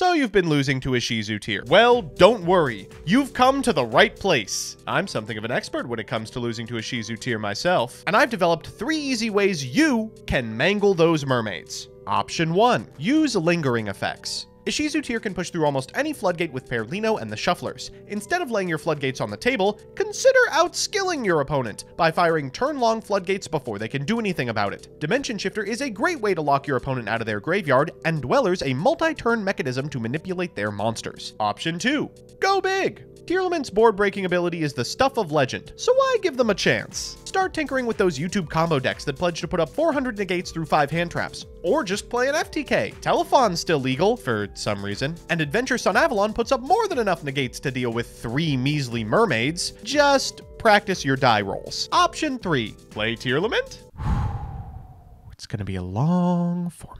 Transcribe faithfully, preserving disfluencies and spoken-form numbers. so you've been losing to Ishizu Tear. Well, don't worry. You've come to the right place. I'm something of an expert when it comes to losing to Ishizu Tear myself, and I've developed three easy ways you can mangle those mermaids. Option one, use lingering effects. Ishizu Tear can push through almost any floodgate with Fairlino and the Shufflers. Instead of laying your floodgates on the table, consider outskilling your opponent by firing turn-long floodgates before they can do anything about it. Dimension Shifter is a great way to lock your opponent out of their graveyard, and Dwellers a multi-turn mechanism to manipulate their monsters. Option two, go big! Tearlament's board-breaking ability is the stuff of legend, so why give them a chance? Start tinkering with those YouTube combo decks that pledge to put up four hundred negates through five hand traps, or just play an F T K. Telefon's still legal, for some reason, and Adventure Sun Avalon puts up more than enough negates to deal with three measly mermaids. Just practice your die rolls. Option three, play Tearlament? It's gonna be a long format.